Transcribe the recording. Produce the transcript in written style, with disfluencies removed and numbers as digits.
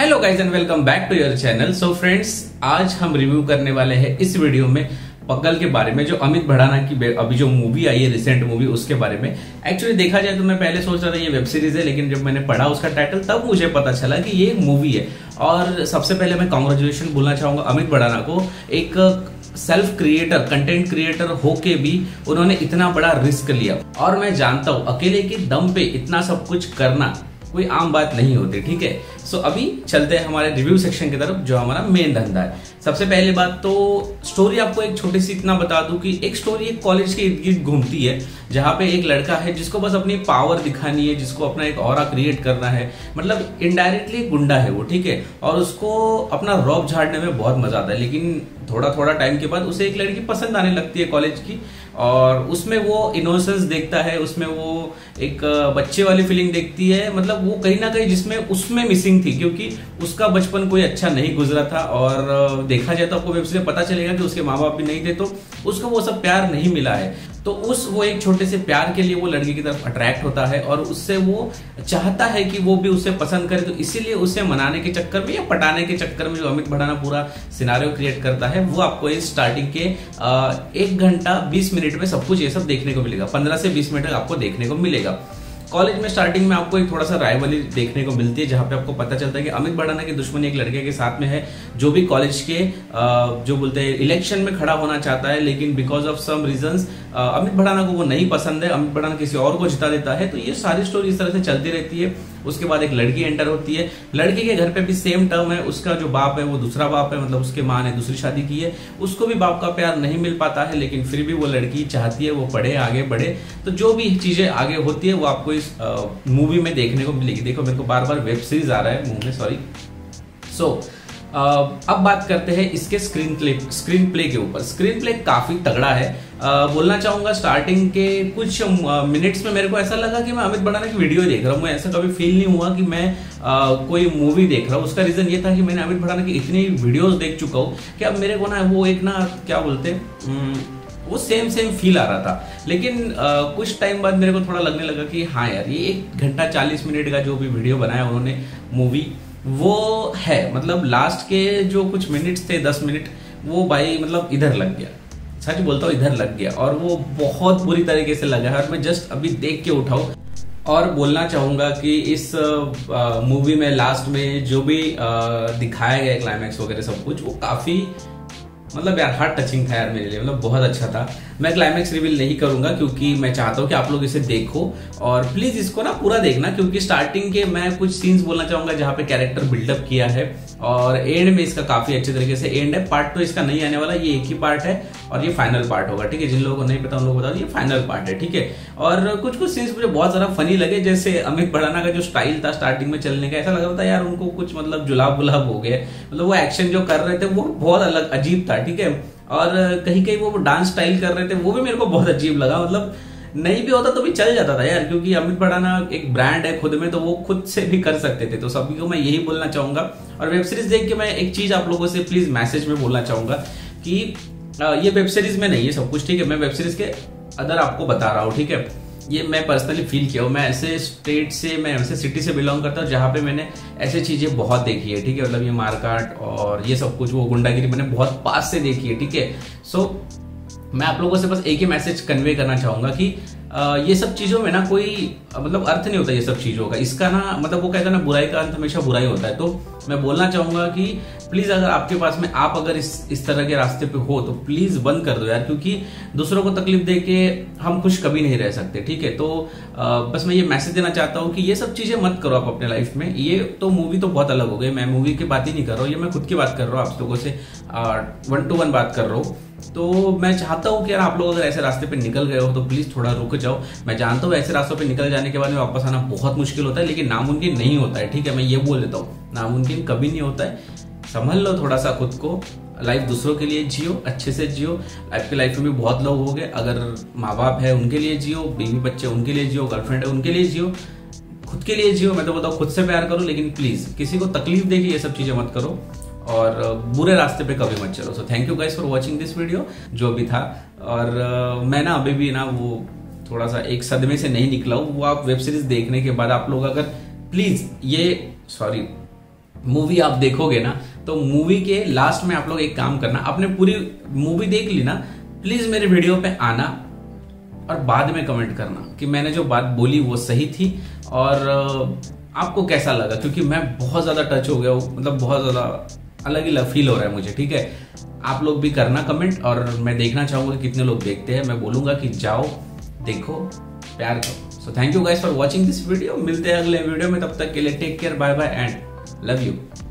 Hello guys and welcome back to your channel. So friends, आज हम review करने वाले हैं इस वीडियो में पगल के बारे में, जो अमित भड़ाना की अभी जो मूवी आई है, रिसेंट मूवी, उसके बारे में। एक्चुअली देखा जाए तो मैं पहले सोच रहा था ये वेब सीरीज है, लेकिन जब मैंने पढ़ा उसका टाइटल तब मुझे पता चला कि ये मूवी है। और सबसे पहले मैं कॉन्ग्रेचुलेशन बोलना चाहूँगा अमित भड़ाना को, एक सेल्फ क्रिएटर, कंटेंट क्रिएटर होके भी उन्होंने इतना बड़ा रिस्क लिया। और मैं जानता हूँ अकेले के दम पे इतना सब कुछ करना कोई आम बात नहीं होती, ठीक है। सो अभी चलते हैं हमारे रिव्यू सेक्शन की तरफ, जो हमारा मेन धंधा है। सबसे पहले बात तो स्टोरी, आपको एक छोटी सी इतना बता दूं कि एक स्टोरी एक कॉलेज के इर्द गिर्द घूमती है, जहाँ पे एक लड़का है जिसको बस अपनी पावर दिखानी है, जिसको अपना एक ऑरा क्रिएट करना है, मतलब इनडायरेक्टली गुंडा है वो, ठीक है। और उसको अपना रौब झाड़ने में बहुत मजा आता है, लेकिन थोड़ा थोड़ा टाइम के बाद उसे एक लड़की पसंद आने लगती है कॉलेज की, और उसमें वो इनोसेंस देखता है, उसमें वो एक बच्चे वाली फीलिंग देखती है, मतलब वो कहीं ना कहीं जिसमें उसमें मिसिंग थी, क्योंकि उसका बचपन कोई अच्छा नहीं गुजरा था। और देखा जाए तो आपको वेब सीरीज पता चलेगा कि उसके माँ बाप भी नहीं थे, तो उसको वो सब प्यार नहीं मिला है। तो उस वो एक छोटे से प्यार के लिए वो लड़की की तरफ अट्रैक्ट होता है, और उससे वो चाहता है कि वो भी उसे पसंद करे। तो इसीलिए उसे मनाने के चक्कर में या पटाने के चक्कर में जो अमित भड़ाना पूरा सिनारियो क्रिएट करता है, वो आपको इस स्टार्टिंग के 1 घंटा 20 मिनट में सब कुछ ये सब देखने को मिलेगा। 15 से 20 मिनट तक आपको देखने को मिलेगा। कॉलेज में स्टार्टिंग में आपको एक थोड़ा सा राइवली देखने को मिलती है, जहाँ पे आपको पता चलता है कि अमित भड़ाना की दुश्मनी एक लड़के के साथ में है, जो भी कॉलेज के जो बोलते हैं इलेक्शन में खड़ा होना चाहता है, लेकिन because of some reasons Amit Bhadana को वो नहीं पसंद है, अमित भड़ाना किसी और को जिता देता है। तो ये सारी स्टोरी इस तरह से चलती रहती है। उसके बाद एक लड़की एंटर होती है, लड़की के घर पे भी सेम टर्म है, उसका जो बाप है वो दूसरा बाप है, मतलब उसके माँ ने दूसरी शादी की है, उसको भी बाप का प्यार नहीं मिल पाता है, लेकिन फिर भी वो लड़की चाहती है वो पढ़े, आगे बढ़े। तो जो भी चीजें आगे होती है वो आपको इस मूवी में देखने को मिलेगी। देखो मेरे को बार बार वेब सीरीज आ रहा है मुंह में, सॉरी। सो अब बात करते हैं इसके स्क्रीन प्ले के ऊपर। स्क्रीन प्ले काफी तगड़ा है। बोलना चाहूंगा स्टार्टिंग के कुछ मिनट्स में मेरे को ऐसा लगा कि मैं अमित भड़ाना की वीडियो देख रहा हूँ। मैं ऐसा कभी फील नहीं हुआ कि मैं कोई मूवी देख रहा हूँ। उसका रीजन ये था कि मैंने अमित भड़ाना की इतनी वीडियोस देख चुका हूँ कि अब मेरे को ना वो एक ना क्या बोलते वो सेम फील आ रहा था। लेकिन कुछ टाइम बाद मेरे को थोड़ा लगने लगा कि हाँ यार, ये 1 घंटा 40 मिनट का जो भी वीडियो बनाया उन्होंने मूवी वो है, मतलब लास्ट के जो कुछ मिनट्स थे 10 मिनट, वो भाई मतलब इधर लग गया, सच बोलता हूँ इधर लग गया, और वो बहुत बुरी तरीके से लगा है। और मैं जस्ट अभी देख के उठाऊँ और बोलना चाहूंगा कि इस मूवी में लास्ट में जो भी दिखाया गया क्लाइमैक्स वगैरह सब कुछ, वो काफी मतलब यार हार्ट टचिंग था यार मेरे लिए, मतलब बहुत अच्छा था। मैं क्लाइमैक्स रिवील नहीं करूंगा क्योंकि मैं चाहता हूँ कि आप लोग इसे देखो, और प्लीज इसको ना पूरा देखना, क्योंकि स्टार्टिंग के मैं कुछ सीन्स बोलना चाहूंगा जहाँ पे कैरेक्टर बिल्डअप किया है, और एंड में इसका काफी अच्छे तरीके से एंड है। पार्ट 2 इसका नहीं आने वाला, ये एक ही पार्ट है और ये फाइनल पार्ट होगा, ठीक है। जिन लोगों को नहीं पता उन लोगों को बता दूं, ये फाइनल पार्ट है, ठीक है। और कुछ कुछ सीन्स मुझे बहुत ज्यादा फनी लगे, जैसे अमित भड़ाना का जो स्टाइल था स्टार्टिंग में चलने का, ऐसा लग रहा था यार उनको कुछ मतलब जुलाब गुलाब हो गया, मतलब वो एक्शन जो कर रहे थे वो बहुत अलग अजीब था, ठीक है। और कहीं कहीं वो डांस स्टाइल कर रहे थे, वो भी मेरे को बहुत अजीब लगा, मतलब नहीं भी होता तो भी चल जाता था यार, क्योंकि अमित भड़ाना एक ब्रांड है खुद में, तो वो खुद से भी कर सकते थे। तो सभी को मैं यही बोलना चाहूंगा। और वेब सीरीज देख के मैं एक चीज आप लोगों से प्लीज मैसेज में बोलना चाहूंगा कि ये वेब सीरीज में नहीं है सब कुछ, ठीक है। मैं वेब सीरीज के अंदर आपको बता रहा हूँ, ठीक है। ये मैं पर्सनली फील किया हूँ, मैं ऐसे स्टेट से, मैं ऐसे सिटी से बिलोंग करता हूँ जहाँ पे मैंने ऐसे चीज़ें बहुत देखी है, ठीक है। मतलब ये मारकाट और ये सब कुछ, वो गुंडागिरी मैंने बहुत पास से देखी है, ठीक है। सो मैं आप लोगों से बस एक ही मैसेज कन्वे करना चाहूँगा कि ये सब चीज़ों में ना कोई मतलब अर्थ नहीं होता, ये सब चीज़ों का, इसका ना मतलब वो कहते हैं ना बुराई का अंत हमेशा बुराई होता है। तो मैं बोलना चाहूँगा कि प्लीज़ अगर आपके पास में आप अगर इस तरह के रास्ते पे हो तो प्लीज़ बंद कर दो यार, क्योंकि दूसरों को तकलीफ दे के हम खुश कभी नहीं रह सकते, ठीक है। तो बस मैं ये मैसेज देना चाहता हूँ कि ये सब चीज़ें मत करो आप अपने लाइफ में। ये तो मूवी तो बहुत अलग हो गई, मैं मूवी की बात ही नहीं कर रहा हूँ, ये मैं खुद की बात कर रहा हूँ, आप लोगों से 1-to-1 बात कर रहा हूँ। तो मैं चाहता हूँ कि यार आप लोग अगर ऐसे रास्ते पे निकल गए हो तो प्लीज़ थोड़ा रुक जाओ। मैं जानता हूँ ऐसे रास्तों पे निकल जाने के बाद में वापस आना बहुत मुश्किल होता है, लेकिन नामुमकिन नहीं होता है, ठीक है। मैं ये बोल देता हूँ, नामुमकिन कभी नहीं होता है। संभल लो थोड़ा सा खुद को, लाइफ दूसरों के लिए जियो, अच्छे से जियो। आपकी लाइफ में भी बहुत लोग हो गए, अगर माँ बाप है उनके लिए जियो, बीवी बच्चे उनके लिए जियो, गर्लफ्रेंड है उनके लिए जियो, खुद के लिए जियो। मैं तो बताऊँ, खुद से प्यार करो, लेकिन प्लीज़ किसी को तकलीफ दे के ये सब चीज़ें मत करो, और बुरे रास्ते पे कभी मत चलो। So thank you guys for watching this video जो भी था। और मैं ना अभी भी ना वो थोड़ा सा एक सदमे से नहीं निकला हूँ, वो आप वेब सीरीज देखने के बाद आप लोग अगर प्लीज़ ये मूवी आप देखोगे ना तो मूवी के लास्ट में आप लोग एक काम करना, आपने पूरी मूवी देख ली ना, प्लीज मेरे वीडियो पे आना और बाद में कमेंट करना कि मैंने जो बात बोली वो सही थी और आपको कैसा लगा, क्योंकि मैं बहुत ज्यादा टच हो गया हूँ, मतलब बहुत ज्यादा अलग ही फील हो रहा है मुझे। ठीक है, आप लोग भी करना कमेंट और मैं देखना चाहूंगा कितने लोग देखते हैं। मैं बोलूंगा कि जाओ देखो, प्यार करो। So thank you guys for watching this video. मिलते हैं अगले वीडियो में, तब तक के लिए take care, bye bye and love you.